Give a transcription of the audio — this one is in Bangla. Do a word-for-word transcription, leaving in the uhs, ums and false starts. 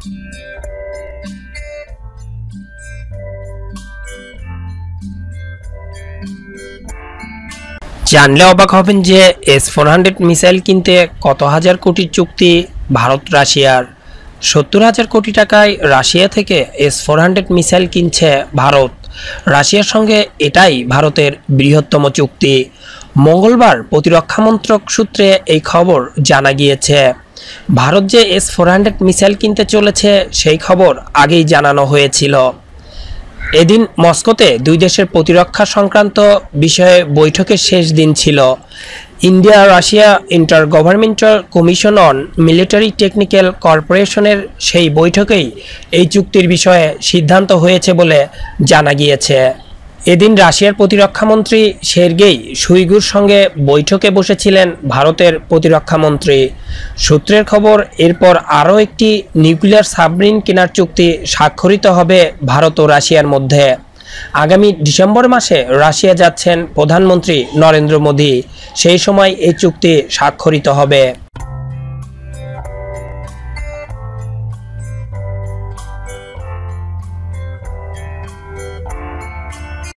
জানলে অবাক হবেন যে এস ফোর হান্ড্রেড মিসাইল কিনতে কত হাজার কোটির চুক্তি ভারত রাশিয়ার। সত্তর হাজার কোটি টাকায় রাশিয়া থেকে এস ফোর হান্ড্রেড মিসাইল কিনছে ভারত। রাশিয়ার সঙ্গে এটাই ভারতের বৃহত্তম চুক্তি। মঙ্গলবার প্রতিরক্ষা মন্ত্রক সূত্রে এই খবর জানা গিয়েছে। ভারত যে এস ফোর হান্ড্রেড মিসাইল কিনতে চলেছে সেই খবর আগেই জানানো হয়েছিল। এদিন মস্কোতে দুই দেশের প্রতিরক্ষা সংক্রান্ত বিষয়ে বৈঠকের শেষ দিন ছিল। India Russia intergovernmental commission on military technical কর্পোরেশনের সেই বৈঠকেই এই চুক্তির বিষয়ে সিদ্ধান্ত হয়েছে বলে জানা গিয়েছে। এদিন রাশিয়ার প্রতিরক্ষামন্ত্রী সের্গেই শুইগুর সঙ্গে বৈঠকে বসেছিলেন ভারতের প্রতিরক্ষামন্ত্রী। সূত্রের খবর, এরপর আরও একটি নিউক্লিয়ার সাবমেরিন কেনার চুক্তি স্বাক্ষরিত হবে ভারত ও রাশিয়ার মধ্যে। আগামী ডিসেম্বর মাসে রাশিয়া যাচ্ছেন প্রধানমন্ত্রী নরেন্দ্র মোদী, সেই সময় এই চুক্তি স্বাক্ষরিত হবে।